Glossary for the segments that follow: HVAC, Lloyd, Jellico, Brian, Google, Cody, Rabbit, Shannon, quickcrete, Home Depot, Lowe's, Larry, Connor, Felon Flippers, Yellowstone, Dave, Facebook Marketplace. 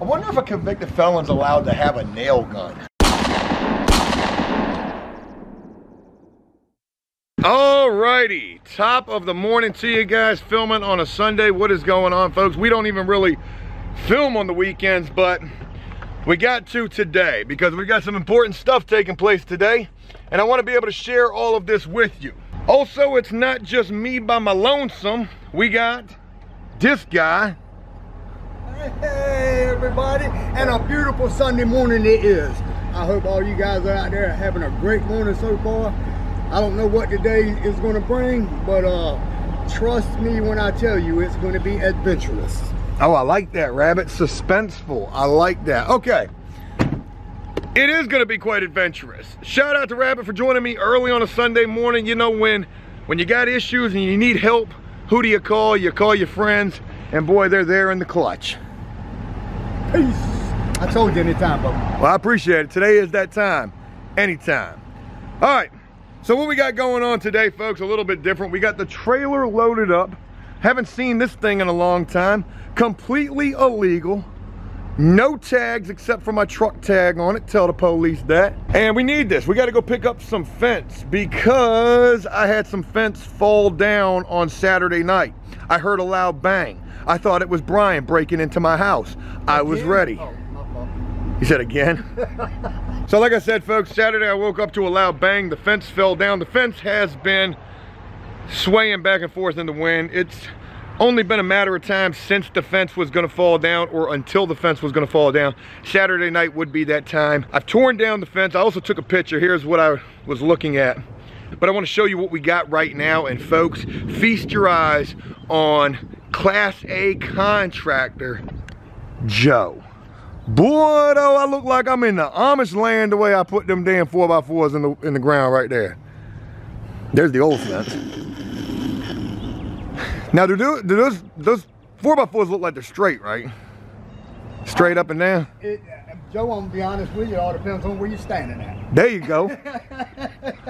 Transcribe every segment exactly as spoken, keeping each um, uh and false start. I wonder if a convicted felon's allowed to have a nail gun. Alrighty, top of the morning to you guys, filming on a Sunday. What is going on, folks? We don't even really film on the weekends, but we got to today because we got some important stuff taking place today, and I want to be able to share all of this with you. Also, it's not just me by my lonesome. We got this guy. Hey everybody, and a beautiful Sunday morning it is. I hope all you guys are out there are having a great morning so far. I don't know what today is going to bring, but uh, trust me when I tell you it's going to be adventurous. Oh, I like that, Rabbit. Suspenseful. I like that. Okay. It is going to be quite adventurous. Shout out to Rabbit for joining me early on a Sunday morning. You know, when, when you got issues and you need help, who do you call? You call your friends, and boy, they're there in the clutch. Peace. I told you anytime, buddy. Well, I appreciate it. Today is that time. Anytime. All right. So what we got going on today, folks, a little bit different. We got the trailer loaded up. Haven't seen this thing in a long time. Completely illegal. No tags except for my truck tag on it. Tell the police that. And we need this. We got to go pick up some fence because I had some fence fall down on Saturday night. I heard a loud bang. I thought it was Brian breaking into my house. I was ready. Oh. He said again. So like I said, folks, Saturday I woke up to a loud bang. The fence fell down. The fence has been swaying back and forth in the wind. It's only been a matter of time since the fence was going to fall down, or until the fence was going to fall down. Saturday night would be that time. I've torn down the fence. I also took a picture. Here's what I was looking at. But I want to show you what we got right now. And folks, feast your eyes on Class A contractor Joe. Boy, though, I look like I'm in the Amish land the way I put them damn four by fours in the, in the ground right there. There's the old fence. Now, do, do those, those four by fours look like they're straight, right? Straight up and down? It, Joe, I'm going to be honest with you, it all depends on where you're standing at. There you go.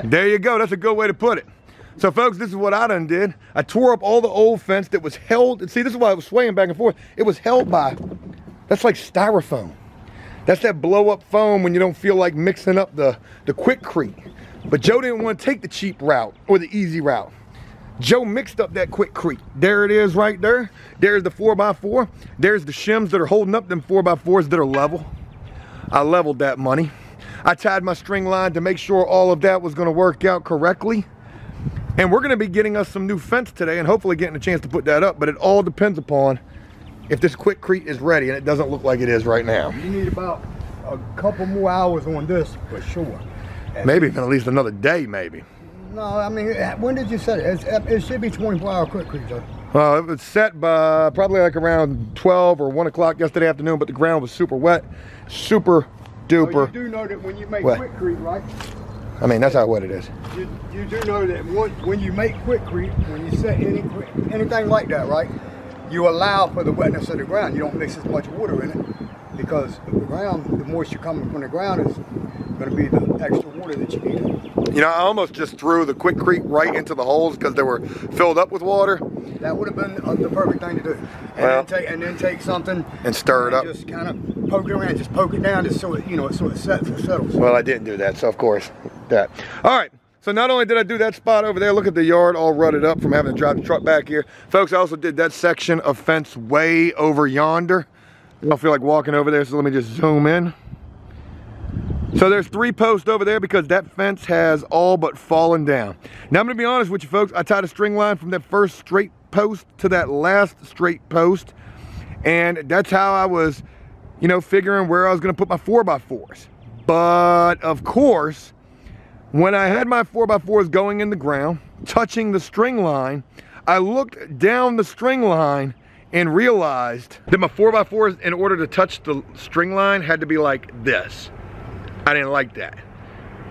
There you go. That's a good way to put it. So, folks, this is what I done did. I tore up all the old fence that was held. And see, this is why it was swaying back and forth. It was held by... That's like styrofoam. That's that blow up foam when you don't feel like mixing up the, the quickcrete. But Joe didn't want to take the cheap route or the easy route. Joe mixed up that quickcrete. There it is right there. There's the four by four. There's the shims that are holding up them four by fours that are level. I leveled that money. I tied my string line to make sure all of that was going to work out correctly. And we're going to be getting us some new fence today and hopefully getting a chance to put that up. But it all depends upon if this quickcrete is ready, and it doesn't look like it is right now. You need about a couple more hours on this for sure. At maybe least. At least another day, maybe. No, I mean, when did you set it? It's, it should be twenty-four hour quickcrete, though. Well, it was set by probably like around twelve or one o'clock yesterday afternoon, but the ground was super wet, super duper. So you do know that when you make quickcrete, right? I mean, that's not what it is. You, you do know that when, when you make quickcrete, when you set any anything like that, right? You allow for the wetness of the ground. You don't mix as much water in it because the ground, the moisture coming from the ground is going to be the extra water that you need. You know, I almost just threw the quickcrete right into the holes because they were filled up with water. That would have been the perfect thing to do. And, well, then, take, and then take something and stir it and up. Just kind of poke it around, just poke it down, just so it, you know, so it sets and settles. Well, I didn't do that, so of course that. All right. So not only did I do that spot over there, look at the yard all rutted up from having to drive the truck back here. Folks, I also did that section of fence way over yonder. I don't feel like walking over there, so let me just zoom in. So there's three posts over there because that fence has all but fallen down. Now I'm going to be honest with you folks, I tied a string line from that first straight post to that last straight post. And that's how I was, you know, figuring where I was going to put my four by fours. But of course... when I had my four by fours going in the ground, touching the string line, I looked down the string line and realized that my four by fours, in order to touch the string line, had to be like this. I didn't like that.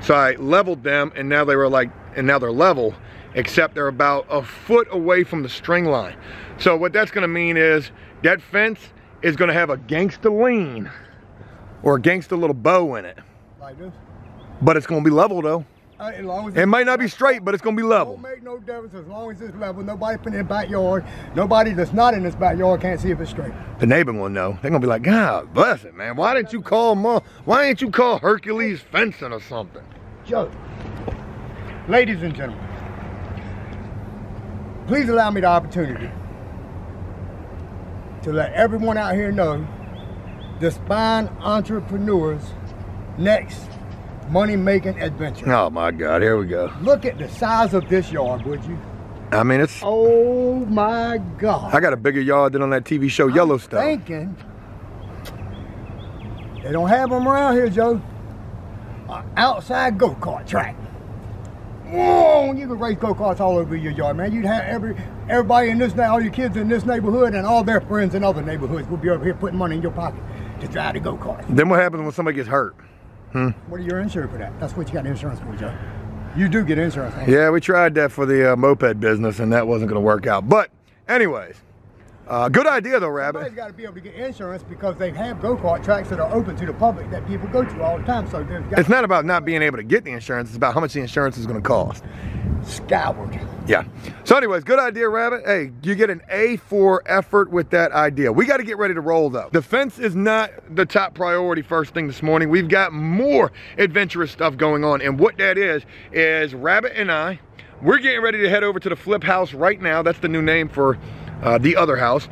So I leveled them, and now they were like, and now they're level, except they're about a foot away from the string line. So what that's gonna mean is that fence is gonna have a gangsta lean or a gangsta little bow in it. Like this? But it's gonna be level though. Uh, as long as it might not be straight, but it's going to be level. Don't make no difference as long as it's level. Nobody's in the backyard. Nobody that's not in this backyard can't see if it's straight. The neighbor will know. They're going to be like, God bless it, man. Why didn't you call Ma? Why didn't you call Hercules Fencing or something? Joe, ladies and gentlemen, please allow me the opportunity to let everyone out here know this fine entrepreneur's next money-making adventure. Oh my God, here we go. Look at the size of this yard, would you? I mean, it's... Oh my God. I got a bigger yard than on that T V show, I'm Yellowstone. Thinking, they don't have them around here, Joe. An outside go-kart track. Whoa, you can race go-karts all over your yard, man. You'd have every everybody in this, all your kids in this neighborhood and all their friends in other neighborhoods will be over here putting money in your pocket to drive the go-kart. Then what happens when somebody gets hurt? Hmm. What are your insurance for that? That's what you got insurance for, Joe. You do get insurance. Yeah, we tried that for the uh, moped business, and that wasn't going to work out. But anyways, uh, good idea though, Rabbit. Somebody's got to be able to get insurance because they have go-kart tracks that are open to the public that people go to all the time. So it's not about not being able to get the insurance. It's about how much the insurance is going to cost. Skyward. Yeah. So anyways, good idea, Rabbit. Hey, you get an A for effort with that idea. We got to get ready to roll though. The fence is not the top priority first thing this morning. We've got more adventurous stuff going on, and what that is is Rabbit and I, we're getting ready to head over to the flip house right now. That's the new name for uh, the other house.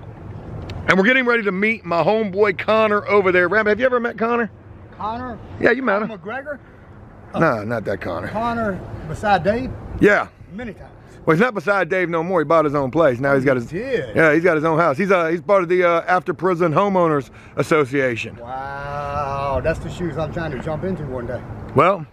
And we're getting ready to meet my homeboy Connor over there. Rabbit, have you ever met Connor? Connor? Yeah, you met him. McGregor? Uh, no, not that Connor. Connor beside Dave? Yeah. Many times. Well, he's not beside Dave no more. He bought his own place. Now he's got his. He did. Yeah, he's got his own house. He's uh he's part of the uh, After Prison Homeowners Association. Wow, that's the shoes I'm trying to jump into one day. Well,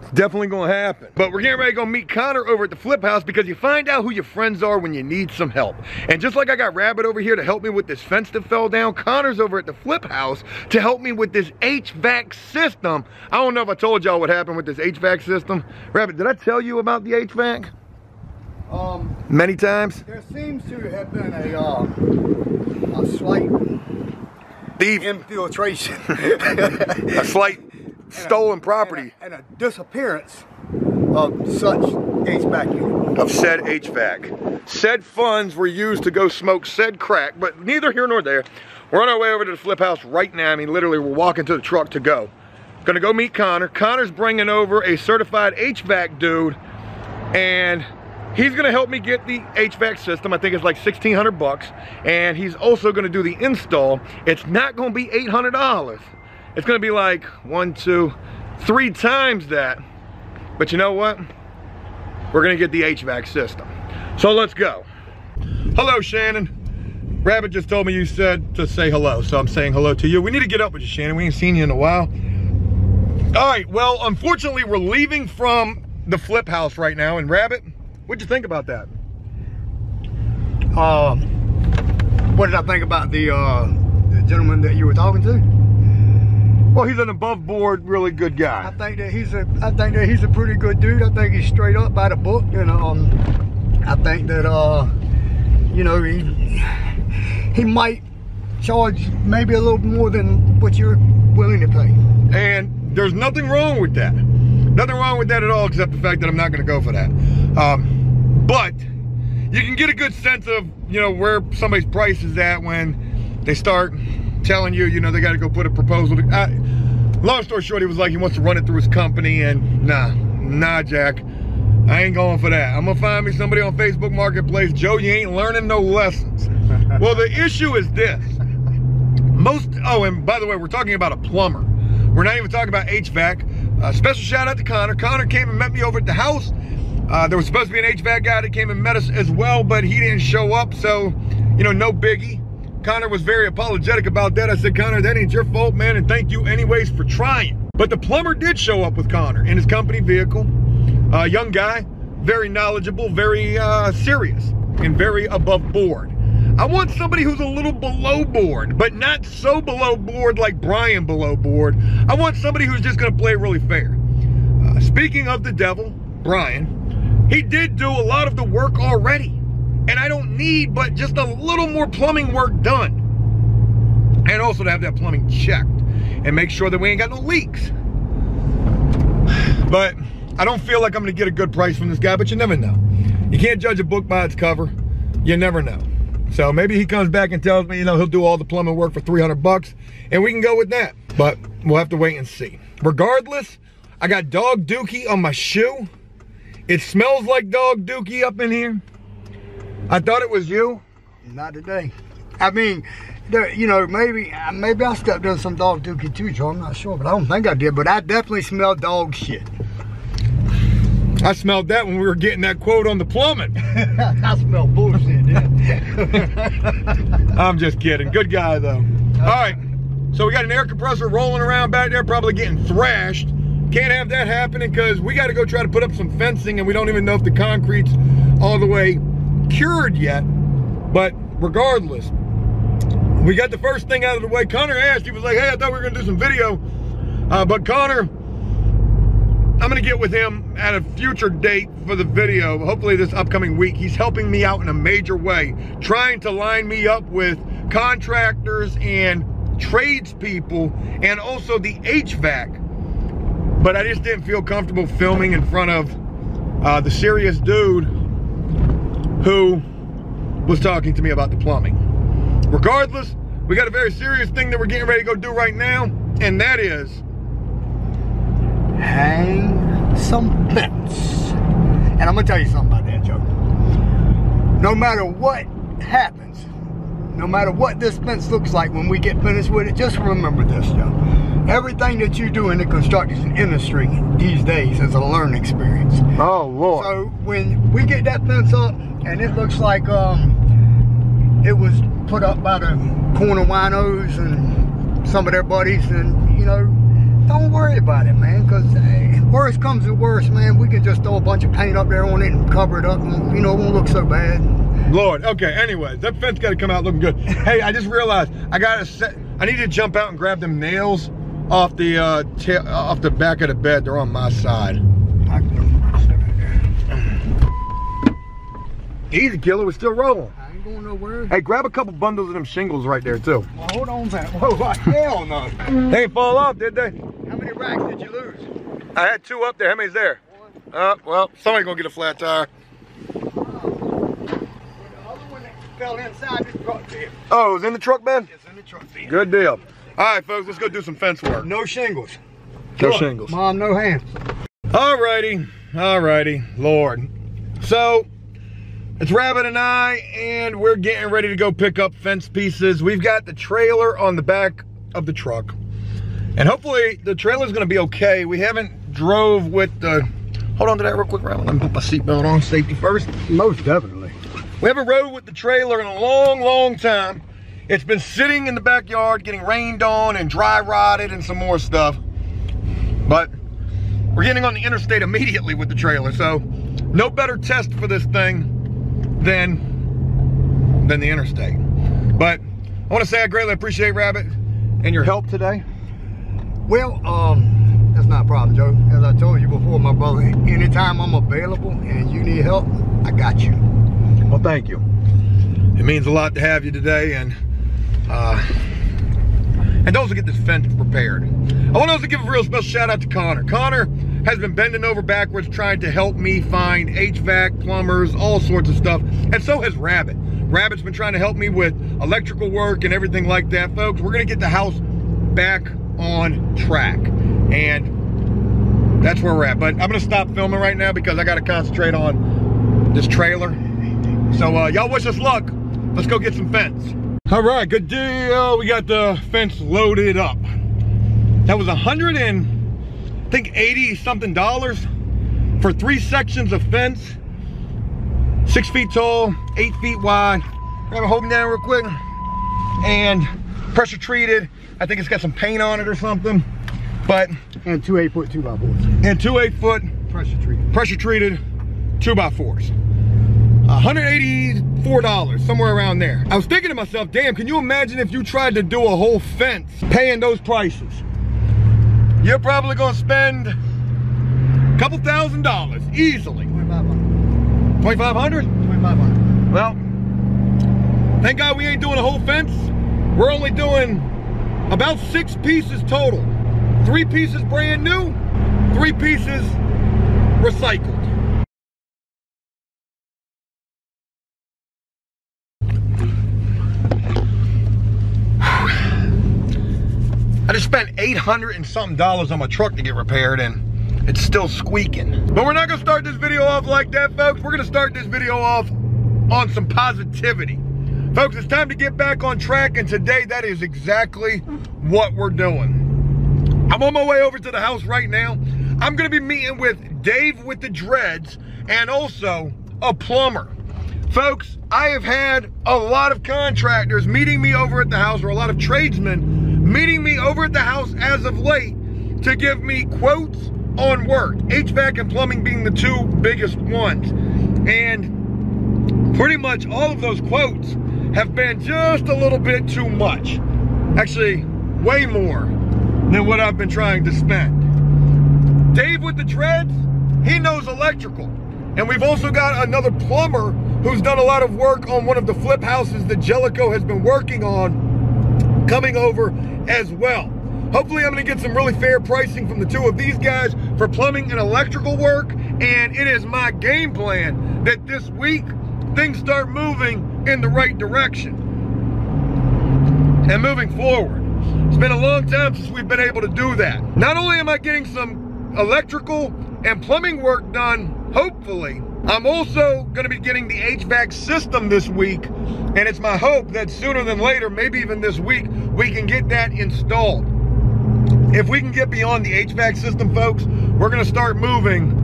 it's definitely gonna happen. But we're getting ready to go meet Connor over at the flip house because you find out who your friends are when you need some help. And just like I got Rabbit over here to help me with this fence that fell down, Connor's over at the flip house to help me with this H V A C system. I don't know if I told y'all what happened with this H V A C system. Rabbit, did I tell you about the H V A C? Um, Many times? There seems to have been a, uh, a slight thief infiltration. A slight stolen property. And a, and a disappearance of such H V A C unit. Of said H V A C. Said funds were used to go smoke said crack, but neither here nor there. We're on our way over to the flip house right now. I mean, literally, we're walking to the truck to go. Gonna go meet Connor. Connor's bringing over a certified H V A C dude, and he's gonna help me get the H V A C system. I think it's like sixteen hundred bucks, and he's also gonna do the install. It's not gonna be eight hundred dollars. It's gonna be like one, two, three times that. But you know what? We're gonna get the H V A C system. So let's go. Hello, Shannon. Rabbit just told me you said to say hello, so I'm saying hello to you. We need to get up with you, Shannon. We ain't seen you in a while. All right, well, unfortunately, we're leaving from the flip house right now, and Rabbit, what'd you think about that? Uh, what did I think about the, uh, the gentleman that you were talking to? Well, he's an above board, really good guy. I think that he's a, I think that he's a pretty good dude. I think he's straight up by the book, and um, I think that, uh, you know, he he might charge maybe a little more than what you're willing to pay. And there's nothing wrong with that. Nothing wrong with that at all, except the fact that I'm not going to go for that. Um, But you can get a good sense of, you know, where somebody's price is at when they start telling you, you know, they got to go put a proposal. To, I, long story short, he was like, he wants to run it through his company, and nah, nah, Jack, I ain't going for that. I'm going to find me somebody on Facebook Marketplace. Joe, you ain't learning no lessons. Well, the issue is this. Most, oh, and by the way, we're talking about a plumber. We're not even talking about H V A C. Uh, special shout out to Connor. Connor came and met me over at the house. Uh, there was supposed to be an H V A C guy that came and met us as well, but he didn't show up, so, you know, no biggie. Connor was very apologetic about that. I said, Connor, that ain't your fault, man, and thank you anyways for trying. But the plumber did show up with Connor in his company vehicle. Uh, young guy, very knowledgeable, very uh, serious, and very above board. I want somebody who's a little below board, but not so below board like Brian below board. I want somebody who's just going to play really fair. Uh, speaking of the devil, Brian, he did do a lot of the work already, and I don't need but just a little more plumbing work done, and also to have that plumbing checked and make sure that we ain't got no leaks. But I don't feel like I'm gonna get a good price from this guy, but you never know. You can't judge a book by its cover. You never know. So maybe he comes back and tells me, you know, he'll do all the plumbing work for three hundred bucks, and we can go with that. But we'll have to wait and see. Regardless, I got dog dookie on my shoe. It smells like dog dookie up in here. I thought it was you. Not today. I mean, there, you know, maybe maybe I stepped on some dog dookie too, Joe. I'm not sure, but I don't think I did. But I definitely smelled dog shit. I smelled that when we were getting that quote on the plumbing. I smelled bullshit, yeah. I'm just kidding. Good guy, though. All right. So we got an air compressor rolling around back there, probably getting thrashed. Can't have that happening because we got to go try to put up some fencing, and we don't even know if the concrete's all the way cured yet. But regardless, we got the first thing out of the way. Connor asked, he was like, hey, I thought we were going to do some video. Uh, but Connor, I'm gonna get with him at a future date for the video, hopefully this upcoming week. He's helping me out in a major way, trying to line me up with contractors and tradespeople and also the H V A C. But I just didn't feel comfortable filming in front of uh, the serious dude who was talking to me about the plumbing. Regardless, we got a very serious thing that we're getting ready to go do right now, and that is hang some fence. And I'm gonna tell you something about that, Joe. No matter what happens, no matter what this fence looks like when we get finished with it, just remember this, Joe. Everything that you do in the construction industry these days is a learning experience. Oh, Lord. So when we get that fence up and it looks like um, it was put up by the corner winos and some of their buddies, and, you know, don't worry about it, man, because hey, worst comes to worst, man, we can just throw a bunch of paint up there on it and cover it up, and, you know, it won't look so bad. Lord, okay, anyways, that fence got to come out looking good. Hey, I just realized I got to set, I need to jump out and grab them nails off the, uh, tail, off the back of the bed. They're on my side. Easy, killer, we're still rolling. I ain't going nowhere. Hey, grab a couple bundles of them shingles right there, too. Well, hold on, man. Whoa, hell no. They didn't fall off, did they? How many racks did you lose? I had two up there. How many's there? One. Uh, well, somebody's gonna get a flat tire. Oh, the other one that fell inside the truck bed. Oh, it was in the truck bed? It's in the truck bed. Good deal. All right, folks, let's go do some fence work. No shingles. No Look, shingles. Mom, no hands. All righty, all righty, Lord. So, it's Rabbit and I, and we're getting ready to go pick up fence pieces. We've got the trailer on the back of the truck. And hopefully the trailer's gonna be okay. We haven't drove with the, hold on to that real quick, Ryan. Let me put my seatbelt on, safety first. Most definitely. We haven't rode with the trailer in a long, long time. It's been sitting in the backyard, getting rained on and dry rotted and some more stuff. But we're getting on the interstate immediately with the trailer. So no better test for this thing than, than the interstate. But I wanna say I greatly appreciate Rabbit and your help today. Well, um, that's not a problem, Joe. As I told you before, my brother, anytime I'm available and you need help, I got you. Well, thank you. It means a lot to have you today, and uh, and those who get this fence prepared. I want to also give a real special shout out to Connor. Connor has been bending over backwards trying to help me find H V A C, plumbers, all sorts of stuff, and so has Rabbit. Rabbit's been trying to help me with electrical work and everything like that. Folks, we're gonna get the house back on track, and that's where we're at. But I'm gonna stop filming right now because I gotta concentrate on this trailer. So uh, y'all wish us luck. Let's go get some fence. All right, good deal. We got the fence loaded up. That was a hundred and I think eighty something dollars for three sections of fence, six feet tall, eight feet wide. Grab a hold me down real quick, and pressure treated. I think it's got some paint on it or something, but. And two eight foot two by fours. And two eight foot. Pressure treated. Pressure treated two by fours. one hundred eighty-four dollars, somewhere around there. I was thinking to myself, damn, can you imagine if you tried to do a whole fence paying those prices? You're probably gonna spend a couple thousand dollars, easily. twenty-five hundred. twenty-five hundred? twenty-five hundred. Well, thank God we ain't doing a whole fence. We're only doing about six pieces total. Three pieces brand new, three pieces recycled. I just spent eight hundred and something dollars on my truck to get repaired and it's still squeaking. But we're not gonna start this video off like that, folks. We're gonna start this video off on some positivity. Folks, it's time to get back on track, and today that is exactly what we're doing. I'm on my way over to the house right now. I'm gonna be meeting with Dave with the dreads and also a plumber. Folks, I have had a lot of contractors meeting me over at the house, or a lot of tradesmen meeting me over at the house as of late to give me quotes on work, H V A C and plumbing being the two biggest ones. And pretty much all of those quotes have been just a little bit too much. Actually, way more than what I've been trying to spend. Dave with the dreads, he knows electrical. And we've also got another plumber who's done a lot of work on one of the flip houses that Jellico has been working on coming over as well. Hopefully I'm gonna get some really fair pricing from the two of these guys for plumbing and electrical work. And it is my game plan that this week things start moving in the right direction and moving forward. It's been a long time since we've been able to do that. Not only am I getting some electrical and plumbing work done, hopefully, I'm also gonna be getting the H V A C system this week, and it's my hope that sooner than later, maybe even this week, we can get that installed. If we can get beyond the H V A C system, folks, we're gonna start moving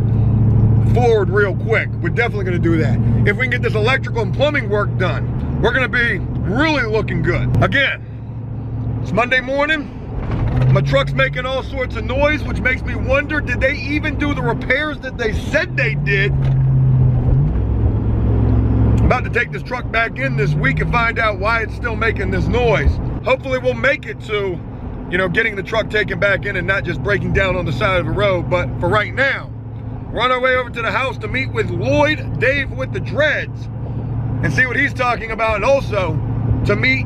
forward real quick. We're definitely gonna do that. If we can get this electrical and plumbing work done, we're gonna be really looking good. Again, it's Monday morning, my truck's making all sorts of noise, which makes me wonder, did they even do the repairs that they said they did? I'm about to take this truck back in this week and find out why it's still making this noise. Hopefully we'll make it to, you know, getting the truck taken back in and not just breaking down on the side of the road. But for right now, we're on our way over to the house to meet with Lloyd, Dave with the dreads, and see what he's talking about, and also to meet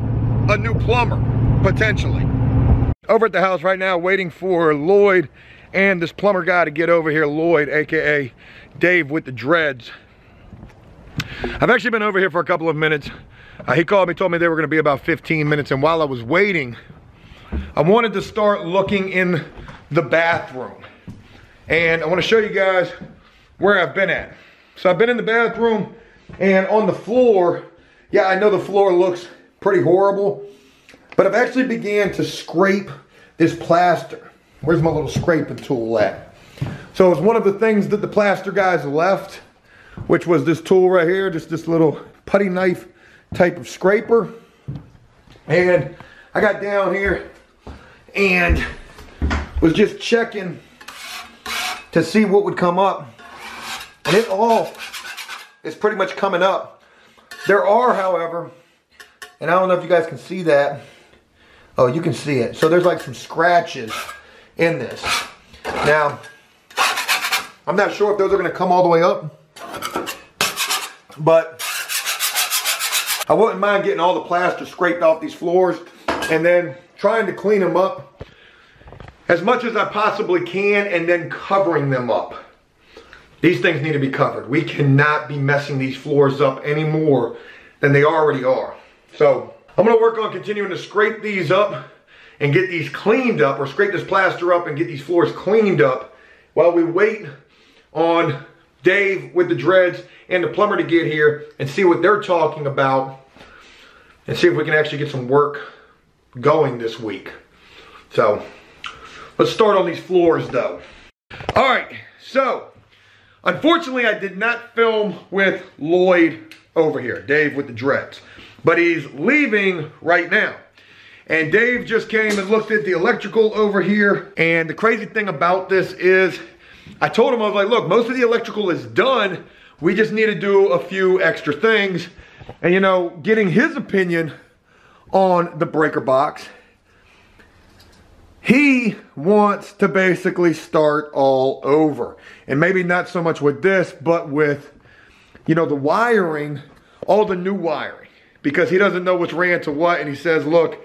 a new plumber. Potentially. Over at the house right now, waiting for Lloyd and this plumber guy to get over here. Lloyd, aka Dave with the dreads. I've actually been over here for a couple of minutes. Uh, he called me, told me they were going to be about fifteen minutes, and while I was waiting, I wanted to start looking in the bathroom. And I want to show you guys where I've been at. So I've been in the bathroom, and on the floor, yeah, I know the floor looks pretty horrible, but I've actually began to scrape this plaster. Where's my little scraping tool at? So it's one of the things that the plaster guys left, which was this tool right here, just this little putty knife type of scraper. And I got down here and was just checking to see what would come up. And it all is pretty much coming up. There are, however, and I don't know if you guys can see that. Oh, you can see it. So there's like some scratches in this. Now, I'm not sure if those are gonna come all the way up, but I wouldn't mind getting all the plaster scraped off these floors and then trying to clean them up as much as I possibly can and then covering them up. These things need to be covered. We cannot be messing these floors up any more than they already are. So I'm gonna work on continuing to scrape these up and get these cleaned up, or scrape this plaster up and get these floors cleaned up while we wait on Dave with the dreads and the plumber to get here and see what they're talking about and see if we can actually get some work going this week. So let's start on these floors though. All right, so unfortunately I did not film with Lloyd over here, Dave with the dreads. But he's leaving right now. And Dave just came and looked at the electrical over here. And the crazy thing about this is, I told him, I was like, look, most of the electrical is done. We just need to do a few extra things. And you know, getting his opinion on the breaker box, he wants to basically start all over. And maybe not so much with this, but with, you know, the wiring, all the new wiring. Because he doesn't know what's ran to what, and he says, look,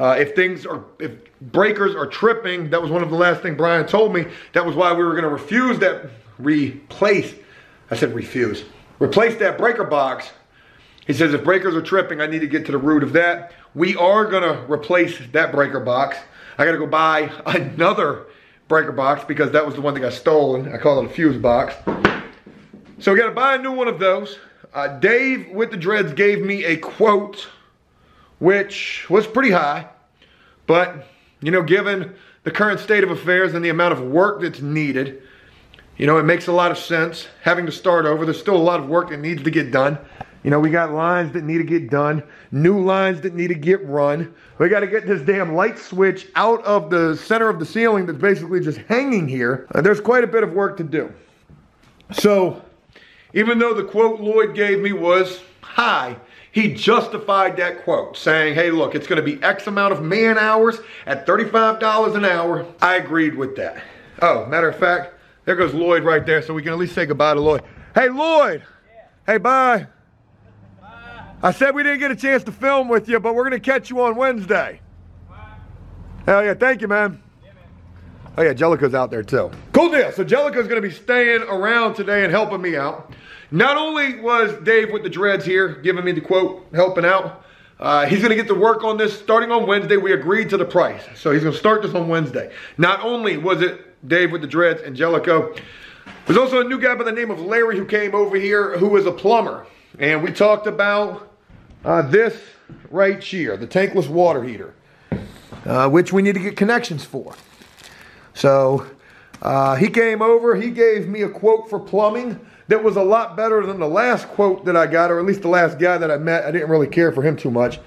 Uh, if things are, if breakers are tripping, that was one of the last things Brian told me. That was why we were going to refuse that, replace, I said refuse, replace that breaker box. He says, if breakers are tripping, I need to get to the root of that. We are going to replace that breaker box. I got to go buy another breaker box because that was the one that got stolen. I call it a fuse box. So we got to buy a new one of those. Uh, Dave with the dreads gave me a quote, which was pretty high, but you know, given the current state of affairs and the amount of work that's needed, you know, it makes a lot of sense having to start over. There's still a lot of work that needs to get done. You know, we got lines that need to get done, new lines that need to get run. We got to get this damn light switch out of the center of the ceiling that's basically just hanging here. Uh, there's quite a bit of work to do. So even though the quote Lloyd gave me was high, he justified that quote saying, hey, look, it's going to be X amount of man hours at thirty-five dollars an hour. I agreed with that. Oh, matter of fact, there goes Lloyd right there. So we can at least say goodbye to Lloyd. Hey, Lloyd. Yeah. Hey, bye. Bye. I said we didn't get a chance to film with you, but we're going to catch you on Wednesday. Bye. Hell yeah. Thank you, man. Yeah, man. Oh yeah. Jellico's out there too. Cool deal. So Jellico's going to be staying around today and helping me out. Not only was Dave with the dreads here giving me the quote, helping out, uh, he's going to get to work on this starting on Wednesday. We agreed to the price. So he's going to start this on Wednesday. Not only was it Dave with the dreads and Jellico, there's also a new guy by the name of Larry who came over here who is a plumber. And we talked about uh, this right here, the tankless water heater, uh, which we need to get connections for. So uh, he came over, he gave me a quote for plumbing. That was a lot better than the last quote that I got, or at least the last guy that I met. I didn't really care for him too much.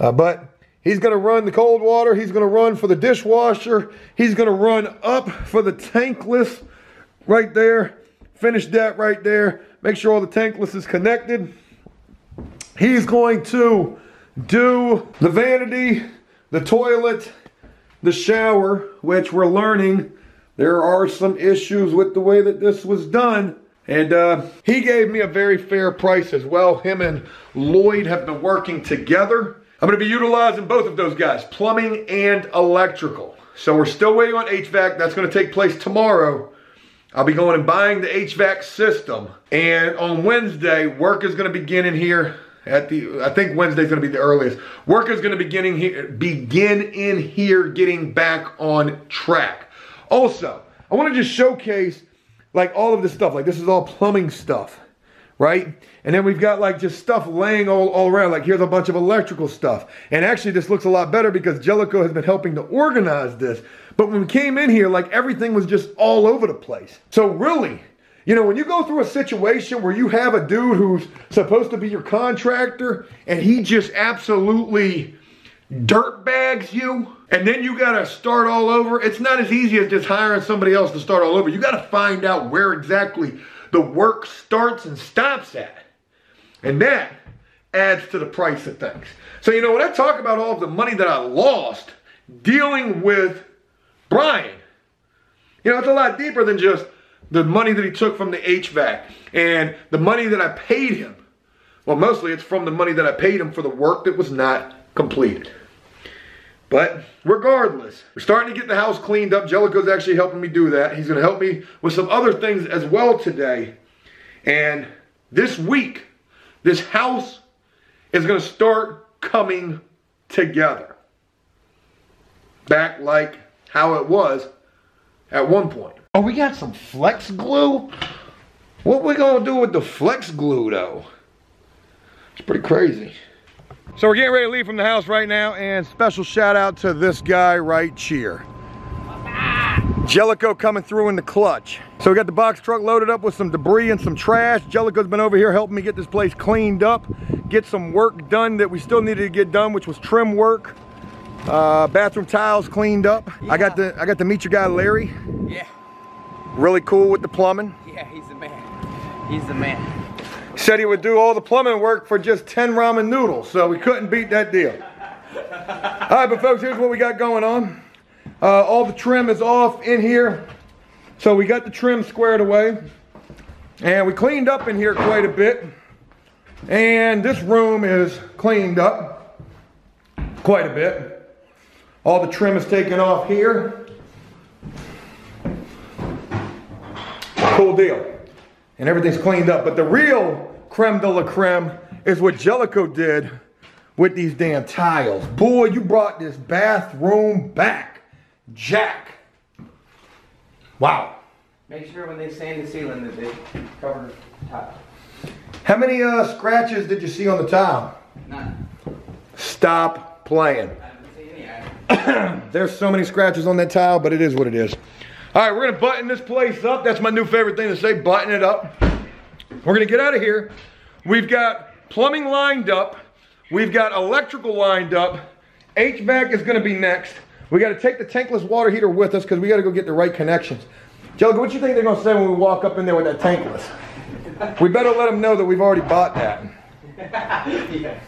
Uh, but he's going to run the cold water. He's going to run for the dishwasher. He's going to run up for the tankless right there. Finish that right there. Make sure all the tankless is connected. He's going to do the vanity, the toilet, the shower, which we're learning there are some issues with the way that this was done. And uh, he gave me a very fair price as well. Him and Lloyd have been working together. I'm going to be utilizing both of those guys, plumbing and electrical. So we're still waiting on H V A C. That's going to take place tomorrow. I'll be going and buying the H V A C system. And on Wednesday, work is going to begin in here. At the, I think Wednesday's going to be the earliest. Work is going to begin in here, begin in here getting back on track. Also, I want to just showcase like all of this stuff, like this is all plumbing stuff, right? And then we've got like just stuff laying all, all around, like here's a bunch of electrical stuff. And actually this looks a lot better because Jellico has been helping to organize this. But when we came in here, like everything was just all over the place. So really, you know, when you go through a situation where you have a dude who's supposed to be your contractor and he just absolutely dirt bags you, and then you gotta start all over. It's not as easy as just hiring somebody else to start all over. You gotta find out where exactly the work starts and stops at. And that adds to the price of things. So, you know, when I talk about all of the money that I lost dealing with Brian, you know, it's a lot deeper than just the money that he took from the H V A C and the money that I paid him. Well, mostly it's from the money that I paid him for the work that was not completed. But regardless, we're starting to get the house cleaned up. Jellico's actually helping me do that. He's going to help me with some other things as well today. And this week, this house is going to start coming together. Back like how it was at one point. Oh, we got some flex glue? What we going to do with the flex glue, though? It's pretty crazy. So we're getting ready to leave from the house right now, and special shout out to this guy right here. Jellico coming through in the clutch. So we got the box truck loaded up with some debris and some trash. Jellico's been over here helping me get this place cleaned up, get some work done that we still needed to get done, which was trim work, uh, bathroom tiles cleaned up. Yeah. I got to I got to meet your guy Larry. Yeah. Really cool with the plumbing. Yeah, he's the man. He's the man. Said he would do all the plumbing work for just ten ramen noodles, so we couldn't beat that deal. All right, but folks, here's what we got going on. Uh, all the trim is off in here, so we got the trim squared away, and we cleaned up in here quite a bit, and this room is cleaned up quite a bit. All the trim is taken off here. Cool deal. And everything's cleaned up. But the real creme de la creme is what Jellico did with these damn tiles. Boy, you brought this bathroom back. Jack. Wow. Make sure when they sand the ceiling that they cover the tile. How many uh, scratches did you see on the tile? None. Stop playing. I haven't seen any either. There's so many scratches on that tile, but it is what it is. All right, we're gonna button this place up. That's my new favorite thing to say, button it up. We're gonna get out of here. We've got plumbing lined up. We've got electrical lined up. H V A C is gonna be next. We gotta take the tankless water heater with us because we gotta go get the right connections. Jellico, what you think they're gonna say when we walk up in there with that tankless? We better let them know that we've already bought that. Yeah.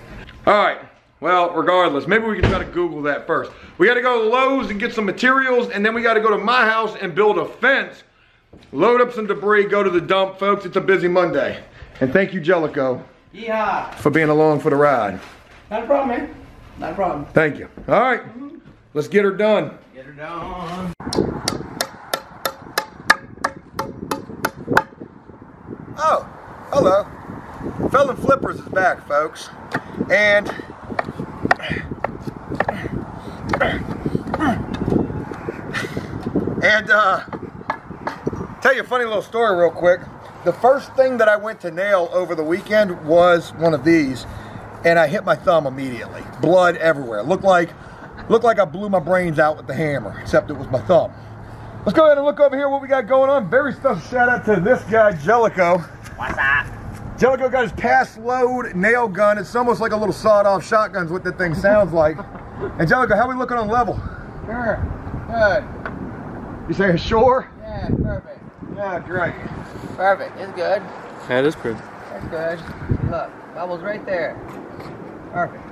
All right, well, regardless, maybe we can try to Google that first. We gotta go to Lowe's and get some materials, and then we gotta go to my house and build a fence, load up some debris, go to the dump, folks. It's a busy Monday. And thank you, Jellico, yeehaw, for being along for the ride. Not a problem, man, not a problem. Thank you. All right, mm-hmm. Let's get her done. Get her done. Oh, hello. Felon Flippers is back, folks. And and uh tell you a funny little story real quick. The first thing that I went to nail over the weekend was one of these, and I hit my thumb immediately. Blood everywhere. Looked like looked like I blew my brains out with the hammer, except it was my thumb. Let's go ahead and look over here what we got going on. Very special shout out to this guy, Jellico. What's up? Jellico got his pass load nail gun. It's almost like a little sawed off shotgun is what that thing sounds like. And Jellico, how are we looking on level? Sure, good. You saying sure? Yeah, perfect. Yeah, great. Perfect, it's good. That is good. That's good. Look, level's right there. Perfect.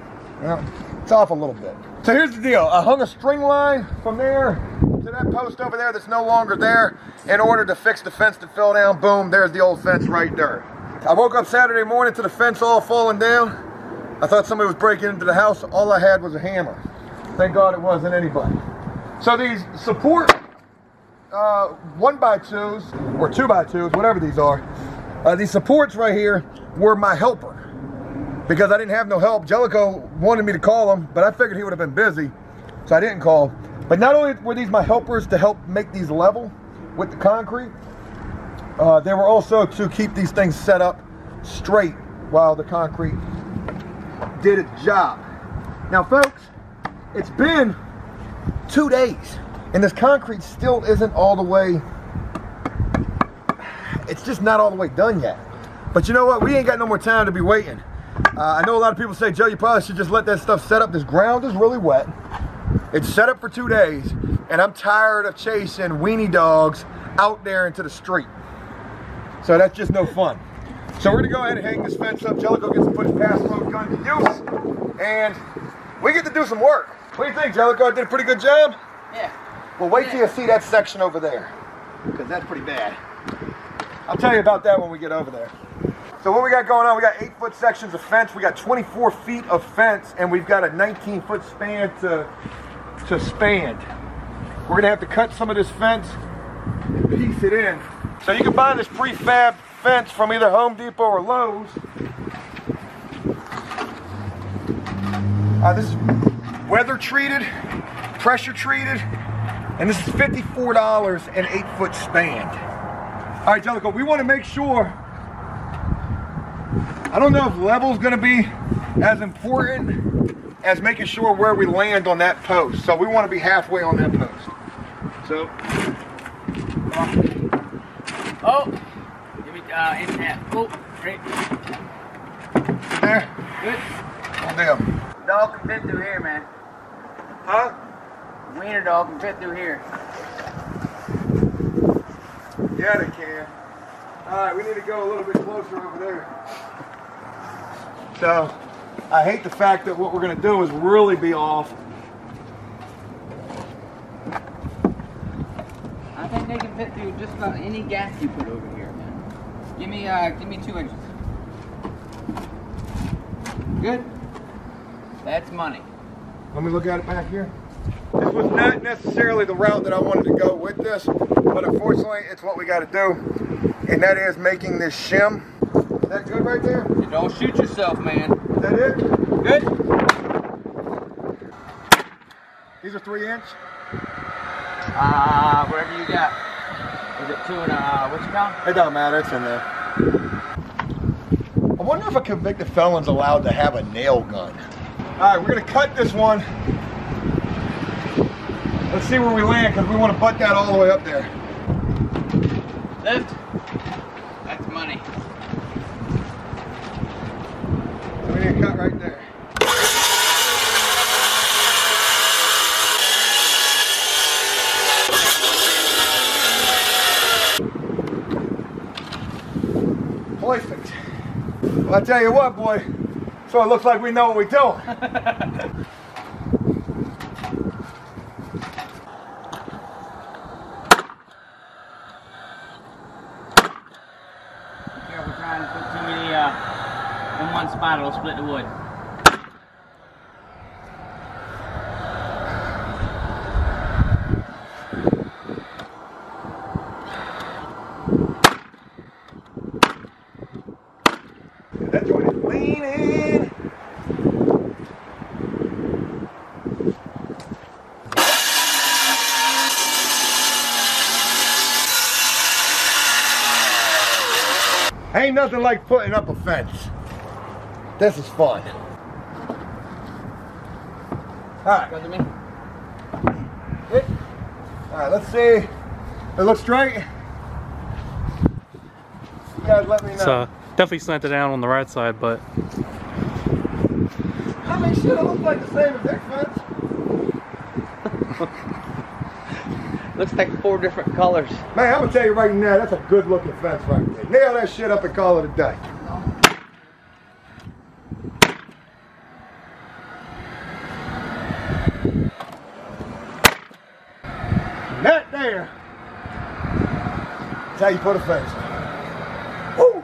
Well, it's off a little bit. So here's the deal. I hung a string line from there to that post over there that's no longer there in order to fix the fence that fell down. Boom, there's the old fence right there. I woke up Saturday morning to the fence all falling down. I thought somebody was breaking into the house. All I had was a hammer. Thank God it wasn't anybody. So these support uh, one by twos or two by twos, whatever these are, uh, these supports right here were my helper because I didn't have no help. Jellico wanted me to call him, but I figured he would have been busy, so I didn't call. But not only were these my helpers to help make these level with the concrete, Uh, they were also to keep these things set up straight while the concrete did its job. Now, folks, it's been two days, and this concrete still isn't all the way, it's just not all the way done yet. But you know what? We ain't got no more time to be waiting. Uh, I know a lot of people say, Joe, you probably should just let that stuff set up. This ground is really wet. It's set up for two days, and I'm tired of chasing weenie dogs out there into the street. So that's just no fun. So we're gonna go ahead and hang this fence up. Jellico gets to put his pass load gun to use, and we get to do some work. What do you think, Jellico? I did a pretty good job? Yeah. Well, wait yeah. till you see that section over there, because that's pretty bad. I'll tell you about that when we get over there. So what we got going on, we got eight foot sections of fence, we got twenty-four feet of fence, and we've got a nineteen foot span to, to span. We're gonna have to cut some of this fence and piece it in. So you can buy this prefab fence from either Home Depot or Lowe's. Uh, this is weather treated, pressure treated, and this is fifty-four dollars an eight foot span. All right, Jellico, we want to make sure, I don't know if level's going to be as important as making sure where we land on that post. So we want to be halfway on that post. So. Uh, Oh, give me uh, inch and a half. Oh, great. There. Good. Oh, damn. Dog can fit through here, man. Huh? Wiener dog can fit through here. Yeah, they can. All right, we need to go a little bit closer over there. So, I hate the fact that what we're going to do is really be off. I think they can fit through just about any gap you put over here, man. Give me, uh, give me two inches. Good. That's money. Let me look at it back here. This was not necessarily the route that I wanted to go with this, but unfortunately it's what we got to do, and that is making this shim. Is that good right there? You don't shoot yourself, man. Is that it? Good. These are three inch. Ah, uh, wherever you got. Is it two and uh, what's it called? It don't matter, it's in there. I wonder if a convicted felon's allowed to have a nail gun. Alright, we're gonna cut this one. Let's see where we land, because we want to butt that all the way up there. Lift. That's money. So we need a cut right there. Perfect. Well, I tell you what, boy, so it looks like we know what we're doing. Careful trying to put too many uh, in one spot, it'll split the wood. Ain't nothing like putting up a fence. This is fun. Alright. Alright, let's see. It looks straight. You guys let me know. So, definitely slanted down on the right side, but. I mean, shit, it looks like the same as their fence. Looks like four different colors. Man, I'm gonna tell you right now, that's a good looking fence right there. Nail that shit up and call it a day. That there. That's how you put a fence. Woo!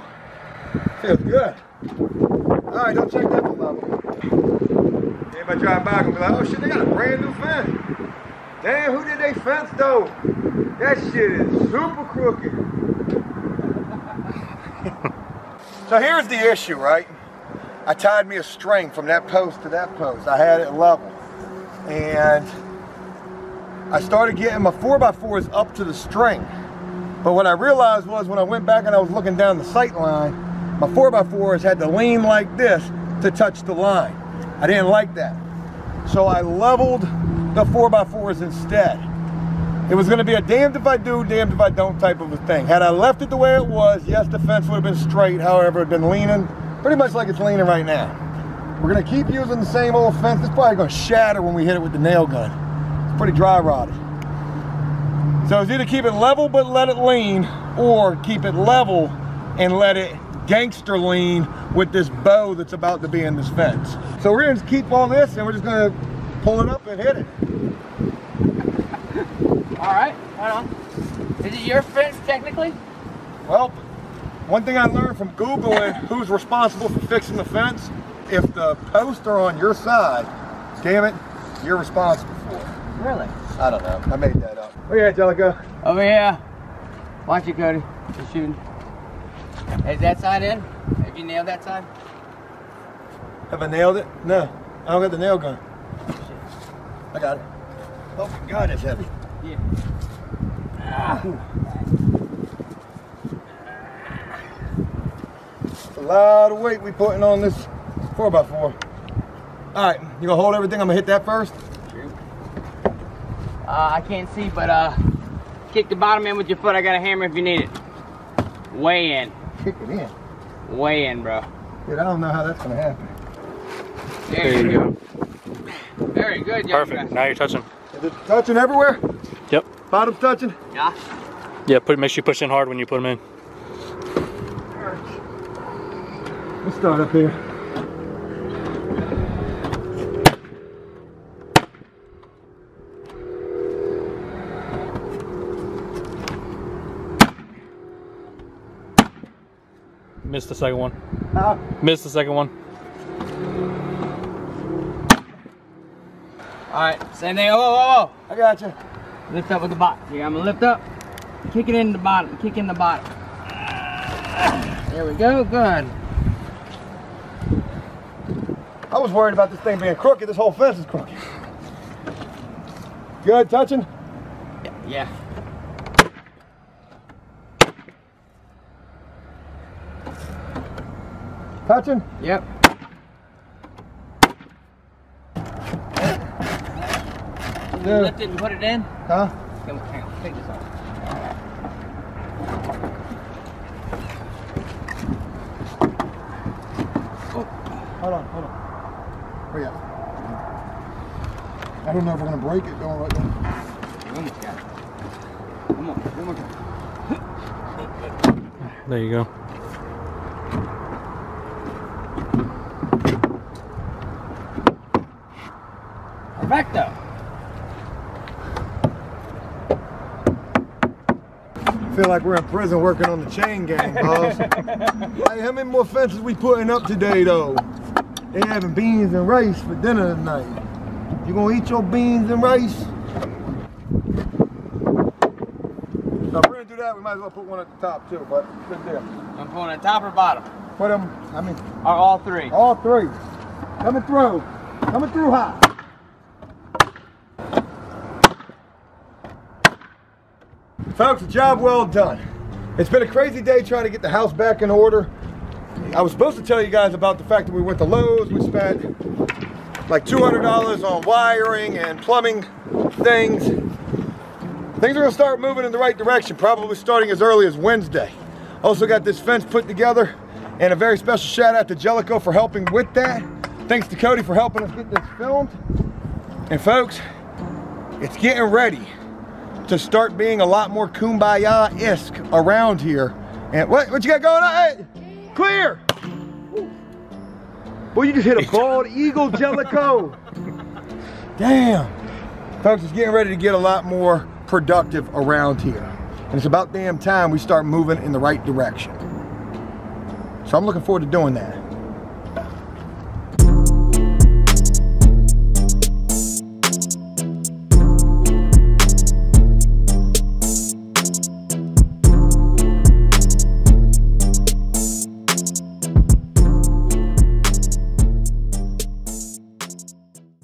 Feels good. Alright, don't check that for level. Anybody drive by and be like, oh shit, they got a brand new fence. Damn, who did they fence though? That shit is super crooked. So here's the issue, right? I tied me a string from that post to that post. I had it level. And I started getting my four by fours up to the string. But what I realized was when I went back and I was looking down the sight line, my four by fours had to lean like this to touch the line. I didn't like that. So I leveled the four by fours instead. It was going to be a damned if I do, damned if I don't type of a thing. Had I left it the way it was, yes, the fence would have been straight. However, it had been leaning pretty much like it's leaning right now. We're going to keep using the same old fence. It's probably going to shatter when we hit it with the nail gun. It's pretty dry rotted. So it's either keep it level but let it lean, or keep it level and let it gangster lean with this bow that's about to be in this fence. So we're going to keep all this and we're just going to pull it up and hit it. Alright, right on. Is it your fence technically? Well, one thing I learned from Googling who's responsible for fixing the fence, if the posts are on your side, damn it, you're responsible for it. Really? I don't know. I made that up. Where you at, Jellico? Over here. Watch it, Cody. Just shooting. Is that side in? Have you nailed that side? Have I nailed it? No. I don't got the nail gun. I got it. Oh my god, it's heavy. Yeah. It's a lot of weight we putting on this four by four. All right, you gonna hold everything? I'm gonna hit that first. Uh, I can't see, but uh, kick the bottom in with your foot. I got a hammer if you need it. Way in. Kick it in. Way in, bro. Dude, I don't know how that's gonna happen. There, there you go. go. Very good. Perfect. Guys. Now you're touching. Is it touching everywhere? Yep. Bottom's touching? Yeah. Yeah, put, make sure you push in hard when you put them in. Let's start up here. Missed the second one. Huh? Missed the second one. All right, same thing. Oh, oh, oh. I got you. Lift up with the bottom. I'm gonna lift up, kick it in the bottom, kick in the bottom. There we go. Good. I was worried about this thing being crooked. This whole fence is crooked. Good touching. Yeah. yeah. Touching? Yep. Yeah. Lift it and put it in? Huh? Hang on, take this off. Oh. Hold on, hold on. Hurry up. I don't know if we're going to break it going right there. Come on, come on. There you go. Perfecto. I feel like we're in prison working on the chain gang, boss. Hey, how many more fences we putting up today, though? They having beans and rice for dinner tonight. You gonna eat your beans and rice? So if we're gonna do that, we might as well put one at the top, too, but good deal. I'm putting at top or bottom? Put them, I mean. Or all three? All three. Coming through. Coming through hot. Folks, a job well done. It's been a crazy day trying to get the house back in order. I was supposed to tell you guys about the fact that we went to Lowe's. We spent like two hundred dollars on wiring and plumbing things. Things are gonna start moving in the right direction, probably starting as early as Wednesday. Also got this fence put together, and a very special shout out to Jellico for helping with that. Thanks to Cody for helping us get this filmed. And folks, it's getting ready to start being a lot more kumbaya-esque around here. And what, what you got going on? Hey, clear! Ooh. Boy, you just hit a bald eagle, Jellico. Damn. Folks, it's getting ready to get a lot more productive around here. And it's about damn time we start moving in the right direction. So I'm looking forward to doing that.